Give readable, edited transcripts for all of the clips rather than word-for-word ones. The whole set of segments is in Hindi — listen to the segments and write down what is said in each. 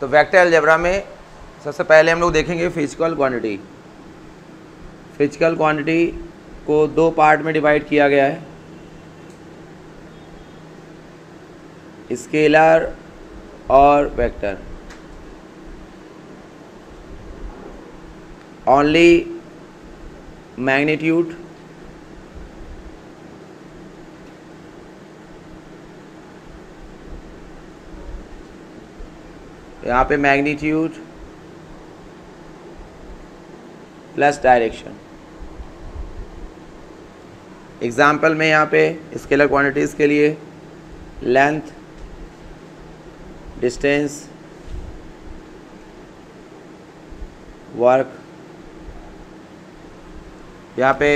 तो वेक्टर अलजेब्रा में सबसे पहले हम लोग देखेंगे फिजिकल क्वांटिटी। फिजिकल क्वांटिटी को दो पार्ट में डिवाइड किया गया है, स्केलर और वेक्टर। ओनली मैग्नीट्यूड यहाँ पे मैग्नीट्यूड प्लस डायरेक्शन। एग्जाम्पल में यहाँ पे स्केलर क्वांटिटीज के लिए लेंथ, डिस्टेंस, वर्क, यहाँ पे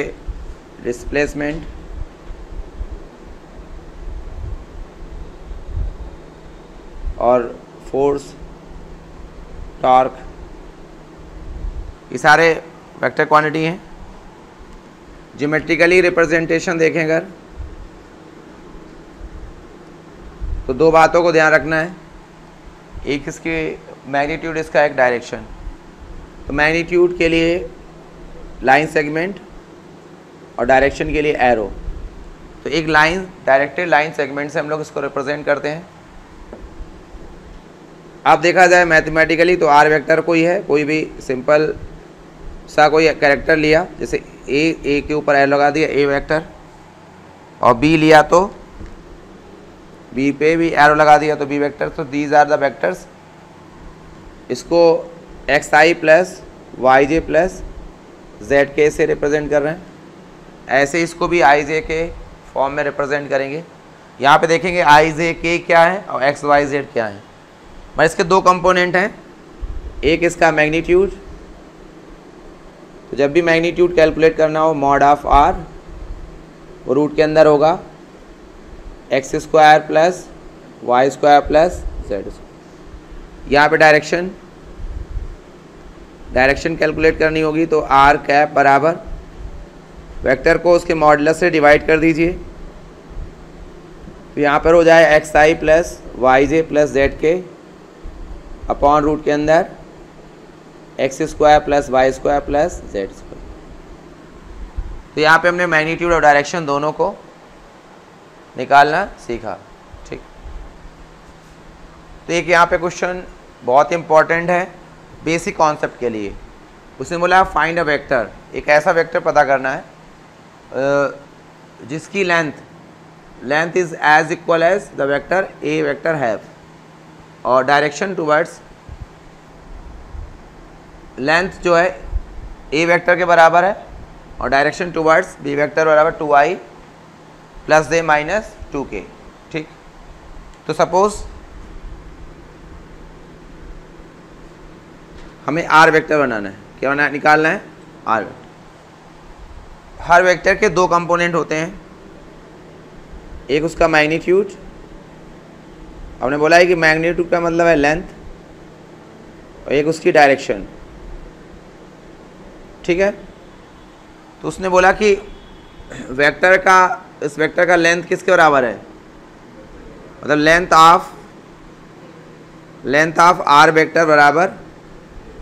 डिस्प्लेसमेंट, और फोर्स, टॉर्क, ये सारे वेक्टर क्वांटिटी हैं। ज्योमेट्रिकली रिप्रेजेंटेशन देखें अगर तो दो बातों को ध्यान रखना है, एक इसकी मैग्नीट्यूड, इसका एक डायरेक्शन। तो मैग्नीट्यूड के लिए लाइन सेगमेंट और डायरेक्शन के लिए एरो। तो एक लाइन डायरेक्टेड लाइन सेगमेंट से हम लोग इसको रिप्रेजेंट करते हैं। आप देखा जाए मैथमेटिकली तो आर वेक्टर कोई है, कोई भी सिंपल सा कोई कैरेक्टर लिया, जैसे ए के ऊपर ए लगा दिया, ए वेक्टर, और बी लिया तो बी पे भी एरो लगा दिया तो बी वेक्टर। तो दीज आर द वेक्टर्स। इसको एक्स आई प्लस वाई जे प्लस जेड के से रिप्रेजेंट कर रहे हैं, ऐसे इसको भी आई जे के फॉर्म में रिप्रेजेंट करेंगे। यहाँ पे देखेंगे आई जे के क्या है और एक्स वाई जेड क्या है। मैं इसके दो कंपोनेंट हैं, एक इसका मैग्नीट्यूड, तो जब भी मैग्नीट्यूड कैलकुलेट करना हो मॉड ऑफ आर वो रूट के अंदर होगा, x square plus Y square plus Z square. यहाँ पर डायरेक्शन कैलकुलेट करनी होगी तो आर कैप बराबर वेक्टर को उसके मॉडुलस से डिवाइड कर दीजिए, तो यहाँ पर हो जाए एक्स आई प्लस वाई जे प्लस जेड के अपॉन रूट के अंदर x square plus Y square plus Z square. तो यहाँ पे हमने मैग्नीट्यूड और डायरेक्शन दोनों को निकालना सीखा, ठीक। तो एक यहाँ पे क्वेश्चन बहुत इंपॉर्टेंट है बेसिक कॉन्सेप्ट के लिए, उसने बोला फाइंड अ वेक्टर। एक ऐसा वेक्टर पता करना है जिसकी length is as equal as the vector A vector have और डायरेक्शन टूवर्ड्स। लेंथ जो है ए वेक्टर के बराबर है और डायरेक्शन टूवर्ड्स बी वेक्टर बराबर 2i प्लस जे माइनस 2k, ठीक। तो सपोज हमें r वेक्टर बनाना है, क्या बनाना है, निकालना है r वेक्टर। हर वेक्टर के दो कंपोनेंट होते हैं, एक उसका मैग्नीट्यूड, हमने बोला है कि मैग्नीट्यूड का मतलब है लेंथ, और एक उसकी डायरेक्शन, ठीक है। तो उसने बोला कि इस वेक्टर का लेंथ किसके बराबर है, मतलब लेंथ ऑफ r वेक्टर बराबर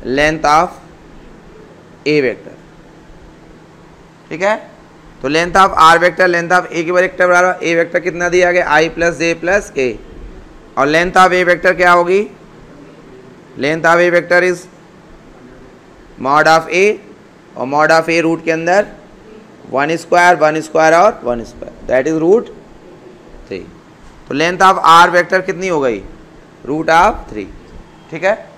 लेंथ ऑफ ए वेक्टर, ठीक है। तो length of are vector length of A के वेक्टर बराबर ए वेक्टर कितना दिया गया आई प्लस जे प्लस के, और लेंथ ऑफ ए वेक्टर क्या होगी, length of A vector is mod of A, और मॉड ऑफ ए रूट के अंदर वन स्क्वायर और वन स्क्वायर, दैट इज √3। तो लेंथ ऑफ आर वेक्टर कितनी हो गई, √3, ठीक है।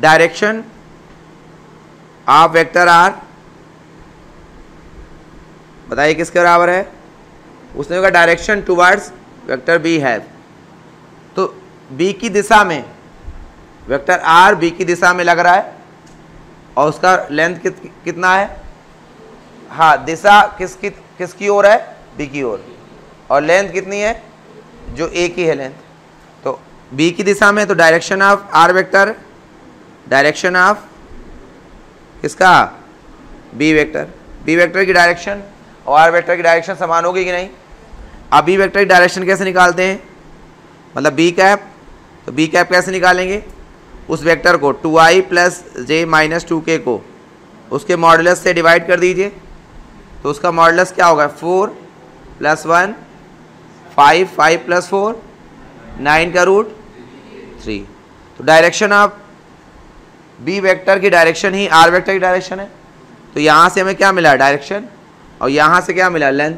डायरेक्शन ऑफ वेक्टर आर बताइए किसके बराबर है, उसने कहा डायरेक्शन टुवर्ड्स वेक्टर बी है। तो बी की दिशा में वेक्टर आर बी की दिशा में लग रहा है और उसका लेंथ कितना है, हाँ दिशा किसकी ओर है, बी की ओर, और लेंथ कितनी है जो ए की है लेंथ। तो बी की दिशा में, तो direction of are vector direction of किसका बी वेक्टर की डायरेक्शन और आर वेक्टर की डायरेक्शन समान होगी कि नहीं। अब बी वेक्टर की डायरेक्शन कैसे निकालते हैं, मतलब बी कैप, तो बी कैप कैसे निकालेंगे, उस वेक्टर को 2i प्लस जे माइनस 2k को उसके मॉडुलस से डिवाइड कर दीजिए, तो उसका मॉडुलस क्या होगा 4 प्लस 1, 5 प्लस 4, 9 का रूट 3। तो डायरेक्शन आप b वेक्टर की डायरेक्शन ही r वेक्टर की डायरेक्शन है, तो यहाँ से हमें क्या मिला डायरेक्शन और यहाँ से क्या मिला लेंथ।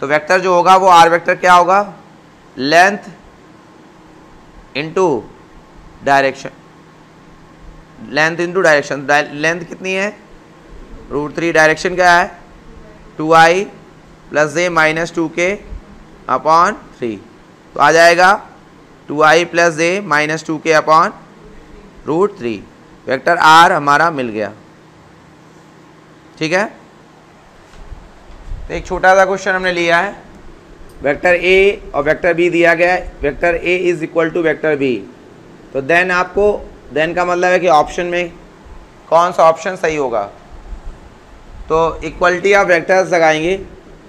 तो वेक्टर जो होगा वो r वेक्टर क्या होगा length into direction, length into direction. Length कितनी है √3, डायरेक्शन क्या है 2i प्लस जे माइनस 2k अपॉन 3। तो आ जाएगा 2i प्लस जे minus 2k upon √3। Vector r हमारा मिल गया। ठीक है, तो एक छोटा सा क्वेश्चन हमने लिया है, वेक्टर a और वेक्टर b दिया गया है, vector a is equal to vector b। तो देन आपको, देन का मतलब है कि ऑप्शन में कौन सा ऑप्शन सही होगा। तो इक्वलिटी ऑफ वेक्टर्स लगाएंगे,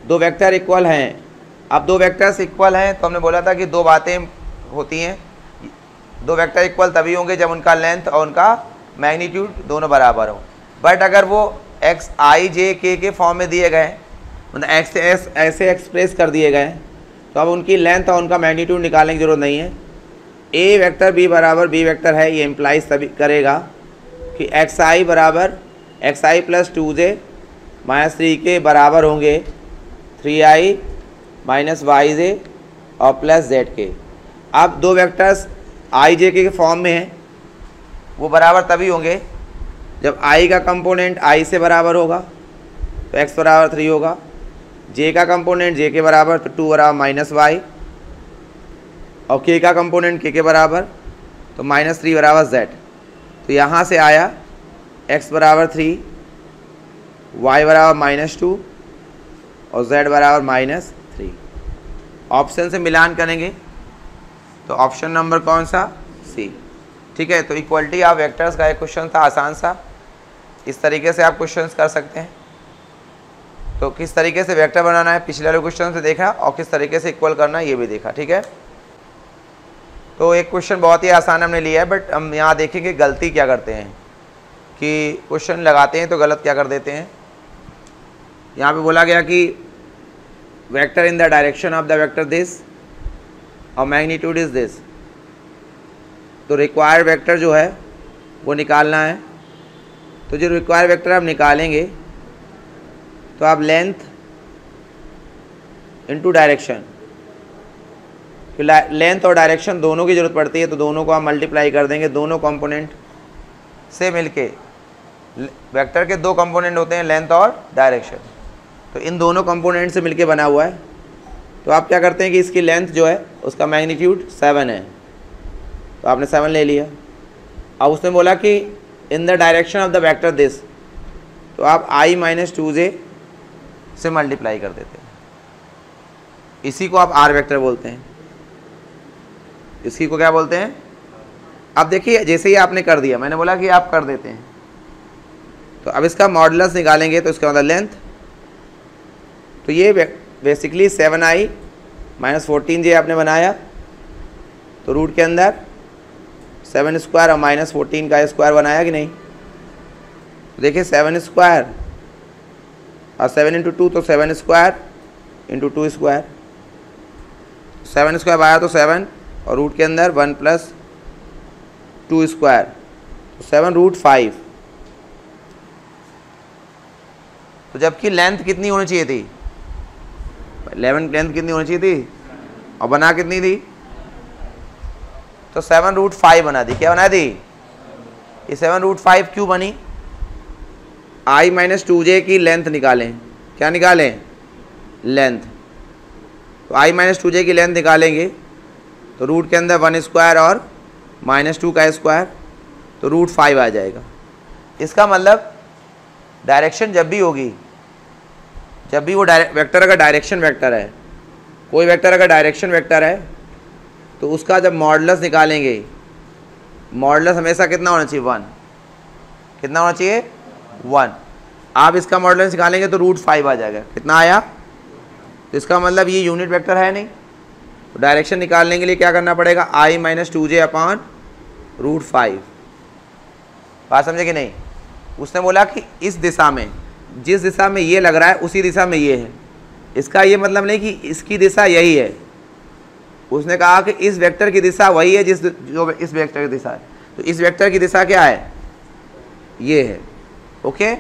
दो वेक्टर इक्वल हैं। अब दो वेक्टर्स इक्वल हैं तो हमने बोला था कि दो बातें होती हैं, दो वेक्टर इक्वल तभी होंगे जब उनका लेंथ और उनका मैग्नीट्यूड दोनों बराबर हों। बट अगर वो एक्स आई जे के फॉर्म में दिए गए, मतलब एक्स ऐसे एक्सप्रेस कर दिए गए, तो अब उनकी लेंथ और उनका मैग्नीट्यूड निकालने की ज़रूरत नहीं है। ए वेक्टर बी बराबर बी वेक्टर है, ये इम्प्लाइज तभी करेगा कि एक्स आई बराबर एक्स आई प्लस 2j माइनस 3k बराबर होंगे 3i माइनस yj और प्लस zk। अब दो वेक्टर्स आई जे के फॉर्म में हैं, वो बराबर तभी होंगे जब i का कंपोनेंट i से बराबर होगा तो x बराबर 3 होगा, j का कंपोनेंट j के बराबर तो 2 बराबर माइनस वाई, और k का कंपोनेंट k के बराबर तो माइनस 3 बराबर z। तो यहाँ से आया x बराबर 3, y बराबर माइनस 2 और z बराबर माइनस 3। ऑप्शन से मिलान करेंगे तो ऑप्शन नंबर कौन सा सी। ठीक है, तो इक्वलिटी ऑफ वेक्टर्स का एक क्वेश्चन था आसान सा। इस तरीके से आप क्वेश्चंस कर सकते हैं, तो किस तरीके से वेक्टर बनाना है पिछले वाले क्वेश्चन से देखा, और किस तरीके से इक्वल करना है ये भी देखा। ठीक है, तो एक क्वेश्चन बहुत ही आसान हमने लिया है, बट हम यहाँ देखेंगे गलती क्या करते हैं कि क्वेश्चन लगाते हैं तो गलत क्या कर देते हैं। यहाँ पे बोला गया कि vector in the direction of the vector this और मैग्नीट्यूड इज दिस। तो रिक्वायर्ड वेक्टर जो है वो निकालना है, तो जो रिक्वायर्ड वेक्टर आप निकालेंगे तो आप लेंथ इनटू डायरेक्शन, लेंथ और डायरेक्शन दोनों की ज़रूरत पड़ती है, तो दोनों को आप मल्टीप्लाई कर देंगे, दोनों कंपोनेंट से मिलके। वेक्टर के दो कंपोनेंट होते हैं लेंथ और डायरेक्शन, तो इन दोनों कंपोनेंट से मिलके बना हुआ है। तो आप क्या करते हैं कि इसकी लेंथ जो है उसका मैग्नीट्यूड 7 है, तो आपने 7 ले लिया। अब उसने बोला कि in the direction of the vector this, तो आप i माइनस 2j से मल्टीप्लाई कर देते हैं, इसी को आप r वेक्टर बोलते हैं, इसी को क्या बोलते हैं। अब देखिए जैसे ही आपने कर दिया, मैंने बोला कि आप कर देते हैं, तो अब इसका मॉडुलस निकालेंगे तो इसका मतलब लेंथ, तो ये बेसिकली 7i माइनस 14j आपने बनाया, तो रूट के अंदर 7 स्क्वायर और माइनस 14 का स्क्वायर बनाया कि नहीं। तो देखिए 7 स्क्वायर और 7 इंटू 2 तो 7 स्क्वायर इंटू 2 स्क्वायर, 7 स्क्वायर आया तो 7 और रूट के अंदर 1 प्लस 2 स्क्वायर तो 7√5। तो जबकि लेंथ कितनी होनी चाहिए थी 11, लेंथ कितनी होनी चाहिए थी और बना कितनी थी, तो 7√5 बना दी। क्या बना दी, ये 7√5 क्यों बनी, i माइनस 2j की लेंथ निकालें, क्या निकालें लेंथ। तो i माइनस 2j की लेंथ निकालेंगे तो रूट के अंदर 1 स्क्वायर और माइनस 2 का स्क्वायर तो √5 आ जाएगा। इसका मतलब डायरेक्शन जब भी होगी, जब भी वो वेक्टर अगर डायरेक्शन वेक्टर है, कोई वेक्टर अगर डायरेक्शन वेक्टर है तो उसका जब मॉडुलस निकालेंगे, मॉडुलस हमेशा कितना होना चाहिए 1, कितना होना चाहिए 1। आप इसका मॉडुलस निकालेंगे तो √5 आ जाएगा, कितना आया। तो इसका मतलब ये यूनिट वेक्टर है नहीं, तो डायरेक्शन निकालने के लिए क्या करना पड़ेगा i माइनस 2j अपॉन √5। बात समझे कि नहीं। उसने बोला कि इस दिशा में, जिस दिशा में ये लग रहा है उसी दिशा में ये है, इसका ये मतलब नहीं कि इसकी दिशा यही है। उसने कहा कि इस वेक्टर की दिशा वही है जिस जो इस वेक्टर की दिशा है, तो इस वेक्टर की दिशा क्या है, ये है। ओके,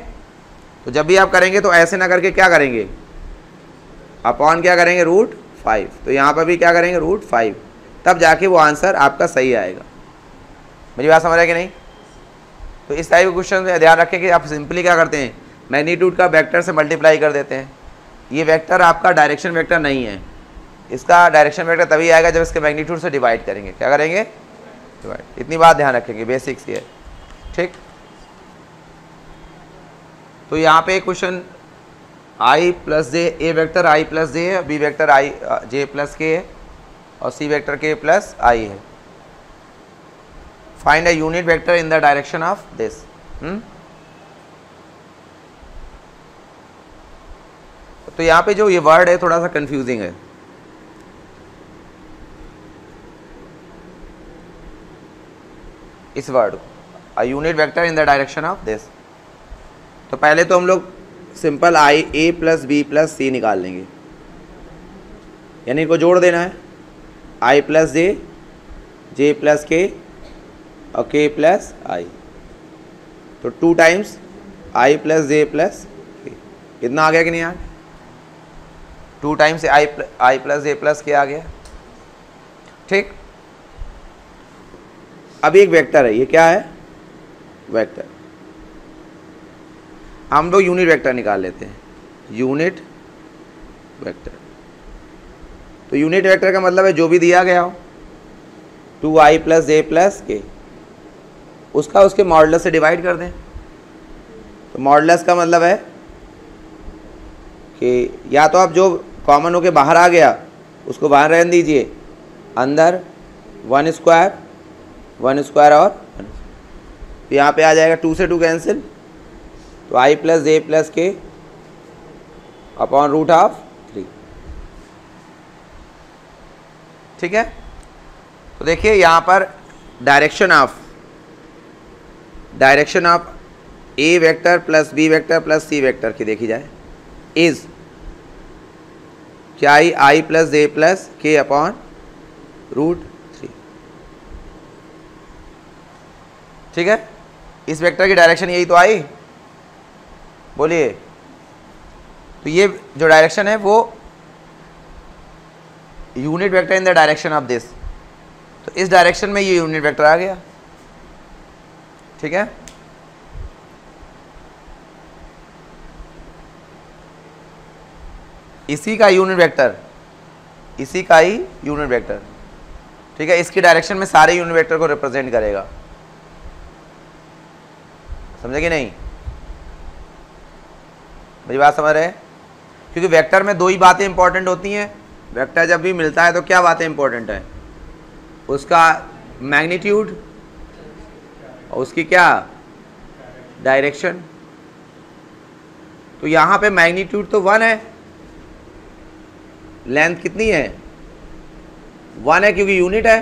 तो जब भी आप करेंगे तो ऐसे ना करके क्या करेंगे, अपॉन क्या करेंगे, रूट 5। तो यहाँ पर भी क्या करेंगे, रूट 5, तब जाके वो आंसर आपका सही आएगा। मेरी बात समझ आए कि नहीं। तो इस टाइप के क्वेश्चन में ध्यान रखें कि आप सिंपली क्या करते हैं, मैग्नीट्यूड का वेक्टर से मल्टीप्लाई कर देते हैं। ये वेक्टर आपका डायरेक्शन वेक्टर नहीं है, इसका डायरेक्शन वेक्टर तभी आएगा जब इसके मैग्नीट्यूड से डिवाइड करेंगे। क्या करेंगे, डिवाइड। इतनी बात ध्यान रखेंगे, बेसिक्स ये, ठीक। तो यहाँ पे question I plus J, A vector I plus जे है, बी वेक्टर आई जे प्लस के है और सी वेक्टर के प्लस आई है। Find a unit vector in the direction of this. तो यहाँ पे जो ये वर्ड है थोड़ा सा कंफ्यूजिंग है, इस वर्ड को, a unit vector in the direction of this. तो पहले तो हम लोग simple I A plus B plus C निकाल लेंगे, यानी इनको जोड़ देना है। आई प्लस जे, जे प्लस के और के प्लस आई, तो 2 टाइम्स आई प्लस जे प्लस के। इतना आ गया कि नहीं आ गया, 2 टाइम्स आई प्लस जे प्लस के आ गया, ठीक। अब एक वेक्टर है, ये क्या है, वेक्टर। हम लोग यूनिट वेक्टर निकाल लेते हैं, यूनिट वेक्टर। तो यूनिट वेक्टर का मतलब है जो भी दिया गया हो, 2i प्लस जे प्लस के, उसका उसके मॉडुलस से डिवाइड कर दें। तो मॉडुलस का मतलब है कि या तो आप जो कॉमन होके बाहर आ गया उसको बाहर रहने दीजिए, अंदर 1 स्क्वायर और 1। तो यहाँ पे आ जाएगा 2 से 2 कैंसिल, तो i प्लस जे प्लस के अपॉन रूट ऑफ 3, ठीक है। तो देखिए यहाँ पर direction of A vector plus B vector plus C vector की देखी जाए, इज क्या आई, आई प्लस जे प्लस के अपॉन रूट 3, ठीक है। इस वेक्टर की डायरेक्शन यही तो आई, बोलिए। तो ये जो डायरेक्शन है वो unit vector in the direction of this, तो इस डायरेक्शन में ये यूनिट वेक्टर आ गया, ठीक है। इसी का ही यूनिट वेक्टर, ठीक है, इसकी डायरेक्शन में सारे यूनिट वेक्टर को रिप्रेजेंट करेगा, समझे कि नहीं, मेरी बात समझ रहे हैं। क्योंकि वेक्टर में 2 ही बातें इंपॉर्टेंट होती हैं, वेक्टर जब भी मिलता है तो क्या बातें इंपॉर्टेंट हैं, उसका मैग्नीट्यूड और उसकी क्या डायरेक्शन। तो यहाँ पे मैग्नीट्यूड तो 1 है, लेंथ कितनी है, 1 है क्योंकि यूनिट है,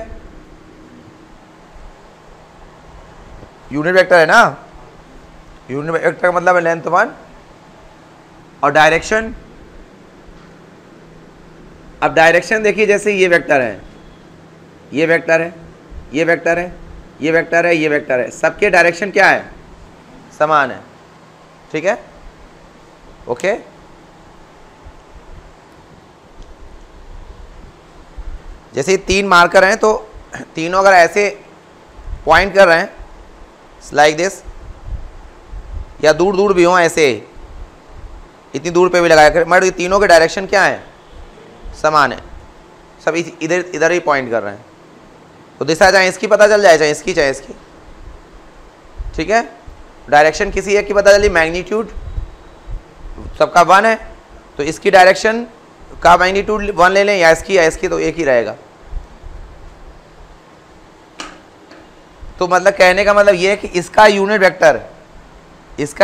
यूनिट वेक्टर है ना। यूनिट वेक्टर का मतलब है लेंथ 1 और डायरेक्शन। अब डायरेक्शन देखिए, जैसे ये वेक्टर है, सबके डायरेक्शन क्या है, समान है, ठीक है, ओके। जैसे 3 मार्कर हैं तो तीनों अगर ऐसे पॉइंट कर रहे हैं लाइक दिस, या दूर दूर भी हों, ऐसे इतनी दूर पे भी लगाया करें, मगर ये तीनों के डायरेक्शन क्या है, समान है, सब इधर इधर ही पॉइंट कर रहे हैं, तो दिशा चाहे इसकी पता चल जाए, चाहे इसकी, ठीक है। डायरेक्शन किसी एक की पता चली, मैग्नीट्यूड सबका 1 है, तो इसकी डायरेक्शन का मैग्नीट्यूड 1 ले लें, या इसकी, तो एक ही रहेगा। तो मतलब कहने का मतलब ये है कि इसका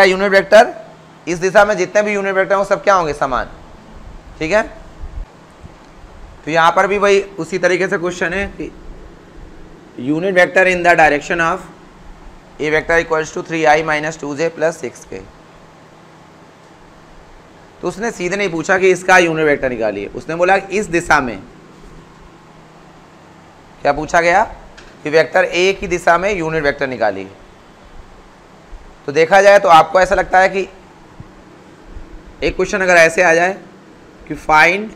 यूनिट वेक्टर इस दिशा में जितने भी यूनिट वेक्टर हैं वो सब क्या होंगे, समान, ठीक है। तो यहाँ पर भी वही उसी तरीके से क्वेश्चन है कि unit vector in the direction of A vector equals to 3i minus 2j plus 6k। तो उसने सीधे नहीं पूछा कि इसका यूनिट वेक्टर निकालिए, उसने बोला कि इस दिशा में क्या पूछा गया कि वेक्टर a की दिशा में यूनिट वेक्टर निकालिए। तो देखा जाए तो आपको ऐसा लगता है कि एक क्वेश्चन अगर ऐसे आ जाए कि find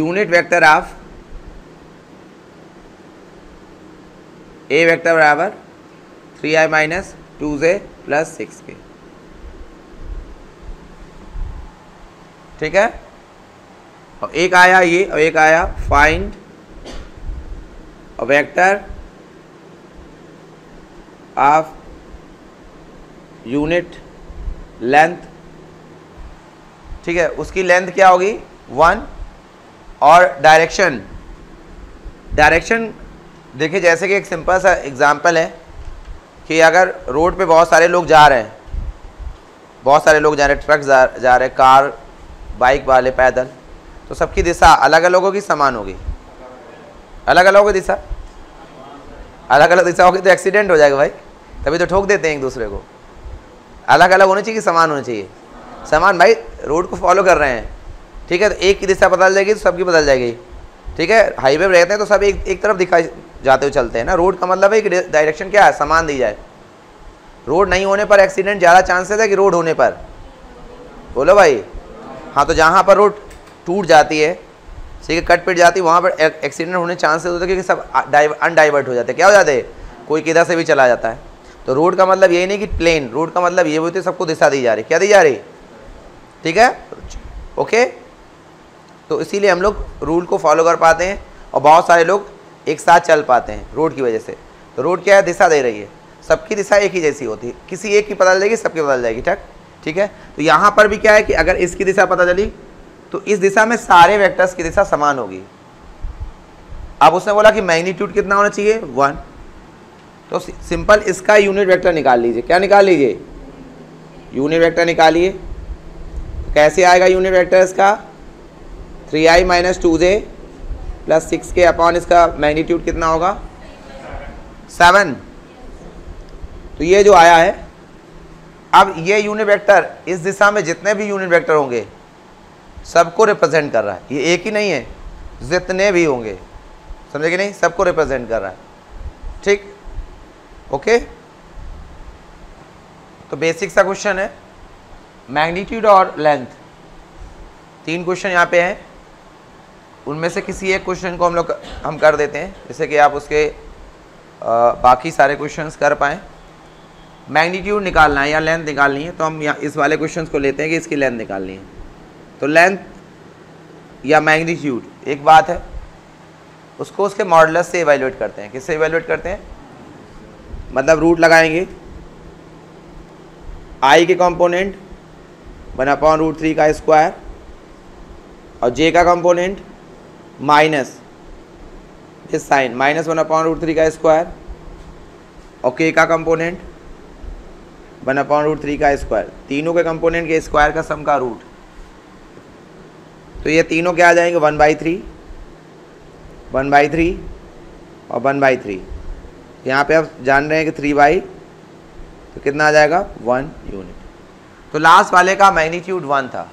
unit vector of a vector बराबर 3i minus 2j plus 6k, ठीक है। और एक आया ये और एक आया find vector of unit length, ठीक है, उसकी लेंथ क्या होगी 1 और डायरेक्शन। डायरेक्शन देखिए जैसे कि एक सिंपल सा एग्जांपल है कि अगर रोड पे बहुत सारे लोग जा रहे हैं, बहुत सारे लोग जा रहे हैं, ट्रक जा रहे हैं, कार, बाइक वाले, पैदल, तो सबकी दिशा अलग अलग होगी समान होगी? अलग अलग होगी दिशा, अलग अलग दिशा होगी तो एक्सीडेंट हो जाएगा भाई, तभी तो ठोक देते हैं एक दूसरे को। अलग अलग होनी चाहिए कि समान होनी चाहिए? समान भाई, रोड को फॉलो कर रहे हैं, ठीक है। तो एक की दिशा बदल जाएगी तो सबकी बदल जाएगी, ठीक है। हाईवे पर रहते हैं तो सब एक तरफ दिखाई जाते हुए चलते हैं ना। रोड का मतलब है कि डायरेक्शन क्या है समान दी जाए। रोड नहीं होने पर एक्सीडेंट ज़्यादा चांसेस है कि रोड होने पर? बोलो भाई। हाँ, तो जहाँ पर रोड टूट जाती है, ठीक है, कट पिट जाती है, वहाँ पर एक्सीडेंट होने चांसेस होते हैं क्योंकि सब अनडाइवर्ट हो जाते हैं। क्या हो जाते हैं? कोई किधर से भी चला जाता है। तो रोड का मतलब ये नहीं कि प्लेन, रोड का मतलब ये होती है सबको दिशा दी जा रही, क्या दी जा रही, ठीक है, ओके। तो इसीलिए हम लोग रूल को फॉलो कर पाते हैं और बहुत सारे लोग एक साथ चल पाते हैं रोड की वजह से। तो रोड क्या है? दिशा दे रही है, सबकी दिशा एक ही जैसी होती है, किसी एक की पता चल जाएगी सबकी बदल जाएगी, ठीक, ठीक है। तो यहाँ पर भी क्या है कि अगर इसकी दिशा पता चली तो इस दिशा में सारे वेक्टर्स की दिशा समान होगी। अब उसने बोला कि मैग्नीट्यूड कितना होना चाहिए 1, तो सिंपल इसका यूनिट वेक्टर निकाल लीजिए। क्या निकाल लीजिए? यूनिट वेक्टर निकालिए। तो कैसे आएगा यूनिट वेक्टर इसका? 3i minus 2j plus 6k upon इसका मैग्नीट्यूड कितना होगा 7। तो ये जो आया है, अब ये यूनिट वेक्टर इस दिशा में जितने भी यूनिट वेक्टर होंगे सबको रिप्रेजेंट कर रहा है, ये एक ही नहीं है, जितने भी होंगे, समझे कि नहीं, सबको रिप्रेजेंट कर रहा है, ठीक, ओके। तो बेसिक सा क्वेश्चन है, मैग्नीट्यूड और लेंथ, 3 क्वेश्चन यहाँ पे हैं। उनमें से किसी एक क्वेश्चन को हम कर देते हैं जैसे कि आप उसके बाकी सारे क्वेश्चंस कर पाएँ। मैग्नीट्यूड निकालना है या लेंथ निकालनी है, तो हम इस वाले क्वेश्चंस को लेते हैं कि इसकी लेंथ निकालनी है। तो लेंथ या मैग्नीट्यूड एक बात है, उसको उसके मॉडुलस से इवैल्यूएट करते हैं। किससे इवैल्यूएट करते हैं? मतलब रूट लगाएंगे i के कंपोनेंट 1/√3 का स्क्वायर और j का कंपोनेंट माइनस इस साइन माइनस 1/√3 का स्क्वायर और k का कंपोनेंट 1/√3 का स्क्वायर, तीनों के कंपोनेंट के स्क्वायर का सम का रूट। तो ये तीनों क्या आ जाएंगे 1/3, 1/3 और 1/3। यहाँ पे आप जान रहे हैं कि 3/, तो कितना आ जाएगा 1 यूनिट। तो लास्ट वाले का मैग्नीट्यूड 1 था,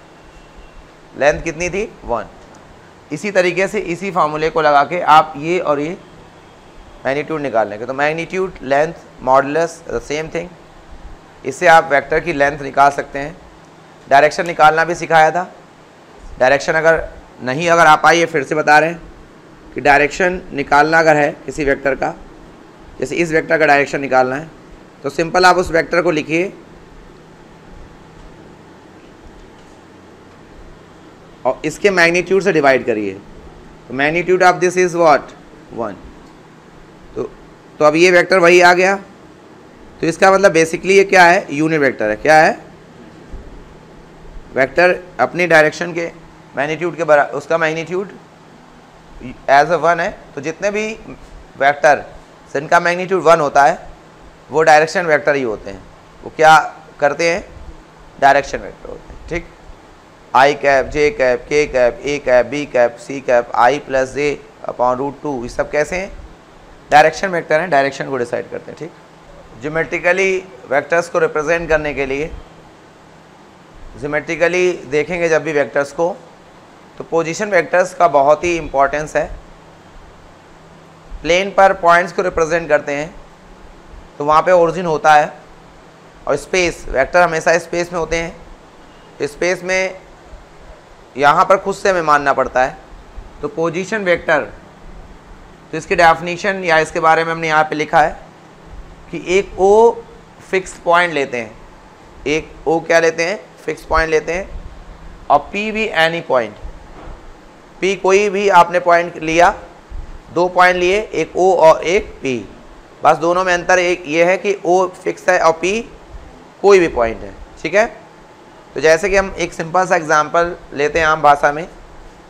लेंथ कितनी थी 1। इसी तरीके से इसी फार्मूले को लगा के आप ये मैग्नीट्यूड निकाल लेंगे। तो magnitude, length, modulus the same thing. इससे आप वेक्टर की लेंथ निकाल सकते हैं। डायरेक्शन निकालना भी सिखाया था। डायरेक्शन अगर आप आइए फिर से बता रहे हैं कि डायरेक्शन निकालना अगर है किसी वेक्टर का, जैसे इस वेक्टर का डायरेक्शन निकालना है, तो सिंपल आप उस वेक्टर को लिखिए और इसके मैग्नीट्यूड से डिवाइड करिए। तो magnitude of this is what 1। तो अब ये वेक्टर वही आ गया, तो इसका मतलब बेसिकली ये क्या है, यूनिट वेक्टर है। क्या है? वेक्टर अपनी डायरेक्शन के मैग्नीट्यूड के बराबर, उसका मैग्नीट्यूड एज अ 1 है, तो जितने भी वेक्टर जिनका मैग्नीट्यूड 1 होता है वो डायरेक्शन वेक्टर ही होते हैं। वो क्या करते हैं? डायरेक्शन वेक्टर होते हैं, ठीक। i cap, j cap, k cap, a cap, b cap, c cap, i plus j upon √2, ये सब कैसे हैं? डायरेक्शन वेक्टर हैं, डायरेक्शन को डिसाइड करते हैं, ठीक। ज्योमेट्रिकली वेक्टर्स को रिप्रेजेंट करने के लिए ज्योमेट्रिकली देखेंगे जब भी वेक्टर्स को, तो पोजीशन वेक्टर्स का बहुत ही इम्पोर्टेंस है। प्लेन पर पॉइंट्स को रिप्रेजेंट करते हैं तो वहाँ पे ओरिजिन होता है, और स्पेस वेक्टर हमेशा स्पेस में होते हैं, तो स्पेस में यहाँ पर खुद से हमें मानना पड़ता है। तो पोजीशन वेक्टर, तो इसकी डेफिनेशन या इसके बारे में हमने यहाँ पे लिखा है कि एक ओ फिक्स पॉइंट लेते हैं, एक ओ क्या लेते हैं, फिक्स पॉइंट लेते हैं, और पी भी एनी पॉइंट, पी कोई भी आपने पॉइंट लिया, दो पॉइंट लिए, एक ओ और एक पी, बस दोनों में अंतर एक ये है कि ओ फिक्स है और पी कोई भी पॉइंट है, ठीक है। तो जैसे कि हम एक सिंपल सा एग्जांपल लेते हैं आम भाषा में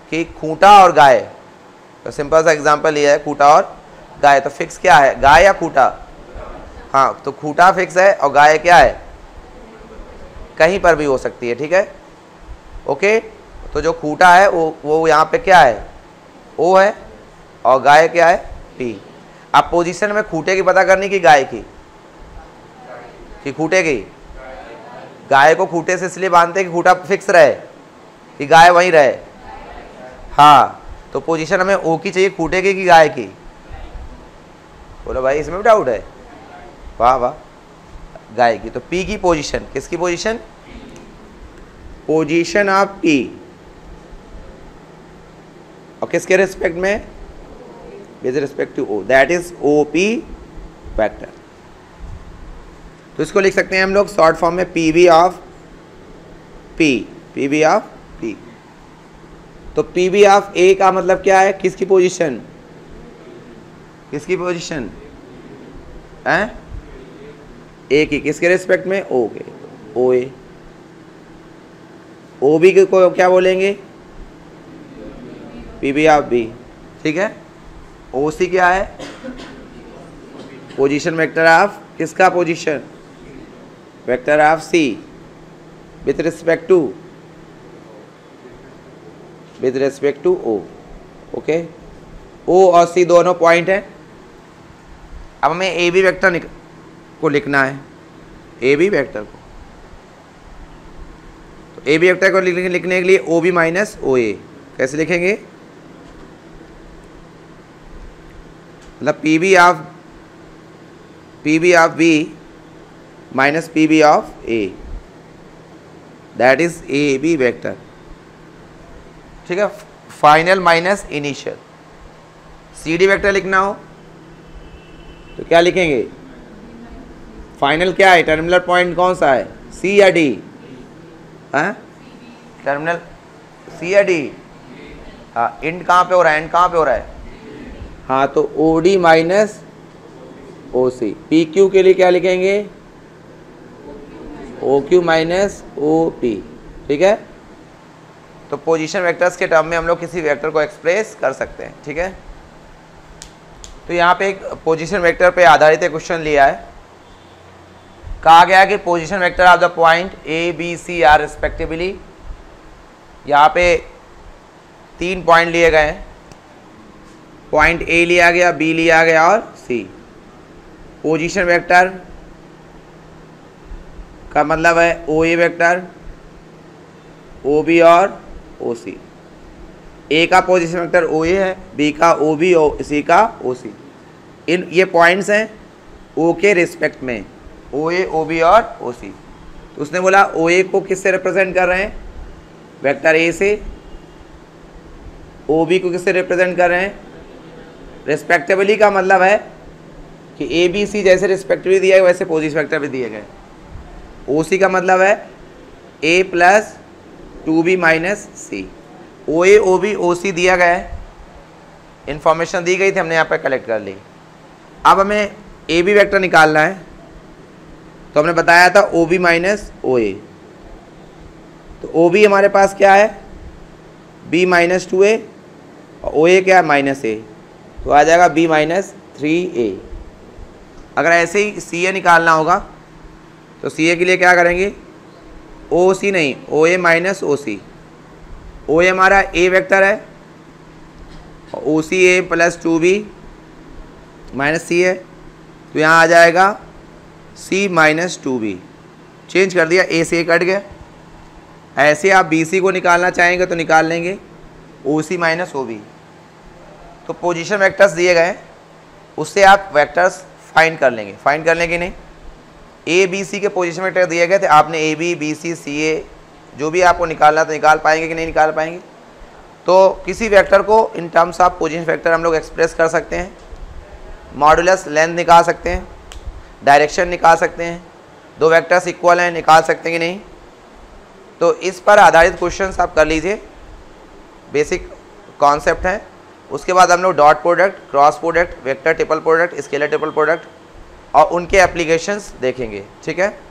कि खूंटा और गाय, तो सिंपल सा एग्जांपल लिया है खूंटा और गाय, तो फिक्स क्या है, गाय या खूंटा, हाँ, तो खूंटा फिक्स है और गाय क्या है, कहीं पर भी हो सकती है, ठीक है, ओके। तो जो खूंटा है वो यहाँ पे क्या है, ओ है, और गाय क्या है, पी। अब पोजीशन में खूंटे की पता करनी कि गाय की, कि खूंटे की, गाय को खूंटे से इसलिए बांधते हैं कि खूंटा फिक्स रहे, कि गाय वहीं रहे, हाँ। तो पोजीशन हमें ओ की चाहिए, खूंटे की कि गाय की, बोलो भाई इसमें भी डाउट है, वाह वाह, गाय की। तो पी की पोजीशन, किसकी पोजीशन, पोजीशन ऑफ पी, और किसके रिस्पेक्ट में, with respect to O, that is O P vector. तो इसको लिख सकते हैं हम लोग शॉर्ट फॉर्म में P B of P, P B of P. तो पी बी ऑफ ए का मतलब क्या है, किसकी पोजीशन, किसकी पोजीशन है, ए की, किसके रिस्पेक्ट में, ओ के, ओ ए। ओ बी को क्या बोलेंगे, पी बी ऑफ बी, ठीक है। ओ सी क्या है, पोजीशन वेक्टर ऑफ, किसका position, vector of C, with respect to, with respect to O, okay. O और सी दोनों पॉइंट हैं। अब हमें ए बी वेक्टर को लिखना है, ए बी वेक्टर को, तो ए बी वेक्टर को लिखने के लिए ओ बी माइनस ओ ए, कैसे लिखेंगे, मतलब P B of, P B of B minus P B of A, that is A B vector, ठीक है। Final minus initial. C D vector लिखना हो तो क्या लिखेंगे, फाइनल क्या है, टर्मिनल पॉइंट कौन सा है, सी या डी, टर्मिनल सी या डी, हाँ। इंड कहाँ पे हो रहा है, एंड कहाँ पे हो रहा है, हाँ। तो O D minus O C. P Q के लिए क्या लिखेंगे, O Q minus O P, ठीक है। तो पोजीशन वेक्टर्स के टर्म में हम लोग किसी वेक्टर को एक्सप्रेस कर सकते हैं, ठीक है। तो यहाँ पे एक पोजीशन वेक्टर पे आधारित क्वेश्चन लिया है, कहा गया है कि position vector of the point A B C are respectively, यहाँ पे तीन पॉइंट लिए गए हैं, पॉइंट ए लिया गया, बी लिया गया और सी। पोजीशन वेक्टर का मतलब है ओ ए वेक्टर, ओ बी और ओ सी। ए का पोजीशन वेक्टर ओ ए है, बी का ओ बी, सी का ओ सी। इन ये पॉइंट्स हैं ओ के रिस्पेक्ट में, ओ ए, ओ बी और ओ सी। तो उसने बोला ओ ए को किससे रिप्रेजेंट कर रहे हैं, वेक्टर ए से, ओ बी को किससे रिप्रेजेंट कर रहे हैं, रिस्पेक्टिवली का मतलब है कि ए बी सी जैसे रिस्पेक्टिवली दिया है वैसे पोजीशन वेक्टर भी दिए गए। ओ सी का मतलब है A plus two B minus C. O A, O B, O C दिया गया है, इन्फॉर्मेशन दी गई थी, हमने यहाँ पर कलेक्ट कर ली। अब हमें ए बी वेक्टर निकालना है, तो हमने बताया था ओ बी माइनस ओ ए। तो ओ बी हमारे पास क्या है, बी माइनस टू ए, और ओ ए क्या है, माइनस ए, तो आ जाएगा बी माइनस थ्री ए। अगर ऐसे ही सी ए निकालना होगा तो सी ए के लिए क्या करेंगे, ओ सी नहीं, ओ ए माइनस ओ सी। ओ ए हमारा ए वेक्टर है, और O C A plus two B minus C है, तो यहाँ आ जाएगा c minus two B, change कर दिया, a से कट गया। ऐसे आप bc को निकालना चाहेंगे तो निकाल लेंगे, oc माइनस ओ बी। तो पोजीशन वेक्टर्स दिए गए हैं, उससे आप वेक्टर्स फाइंड कर लेंगे। फाइंड कर लेंगे नहीं, ए बी सी के पोजीशन वेक्टर दिए गए थे, आपने ए बी, बी सी, सी ए जो भी आपको निकालना तो निकाल पाएंगे कि नहीं निकाल पाएंगे। तो किसी वेक्टर को in terms of position vector हम लोग एक्सप्रेस कर सकते हैं, मॉडुलस लेंथ निकाल सकते हैं, डायरेक्शन निकाल सकते हैं, दो वेक्टर्स इक्वल हैं निकाल सकते हैं कि नहीं। तो इस पर आधारित क्वेश्चंस आप कर लीजिए, बेसिक कॉन्सेप्ट है। उसके बाद हम लोग dot product, cross product, vector triple product, scalar triple product और उनके एप्लीकेशंस देखेंगे। ठीक है।